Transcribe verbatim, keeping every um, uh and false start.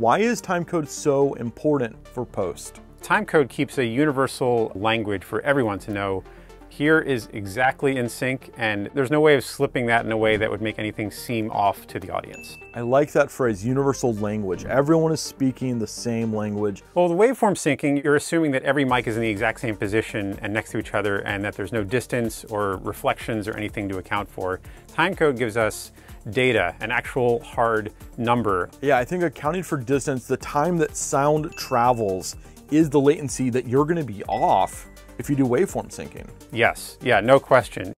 Why is timecode so important for Post? Timecode keeps a universal language for everyone to know. Here is exactly in sync, and there's no way of slipping that in a way that would make anything seem off to the audience. I like that phrase, universal language. Everyone is speaking the same language. Well, the waveform syncing, you're assuming that every mic is in the exact same position and next to each other, and that there's no distance or reflections or anything to account for. Timecode gives us data, an actual hard number. Yeah, I think accounting for distance, the time that sound travels is the latency that you're gonna be off if you do waveform syncing. Yes, yeah, no question.